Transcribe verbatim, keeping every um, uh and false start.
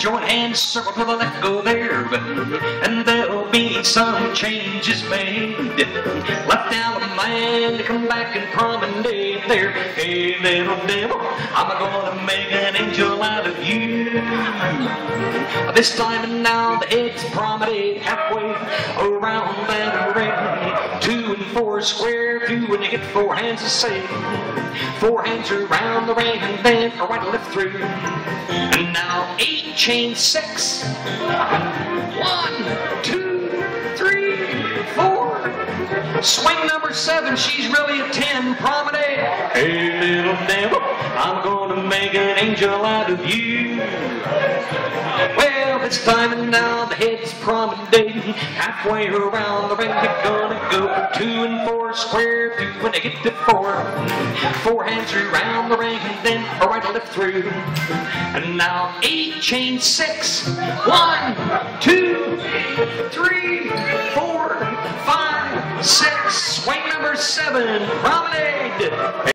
joint hand circled with a let go there, and there'll be some changes made. Left out a man to come back and promenade there. Hey, little devil, I'm gonna make an angel out of you. This time and now the heads promenade halfway around that ring. Two and four square, two and you get four hands to say. Four hands around the ring and then a right lift through. And now eight chain six. One, two, three, four. Swing number seven, she's really a ten. Promenade. Hey, little devil, I'm gonna make an angel out of you. Well, it's time and now the head's promenading halfway around the ring. They're gonna go for two and four square, two when they get to four. Four hands around the ring and then a right lift through. And now eight chain six. One, two, three, four, five, six. Swing number seven. Promenade.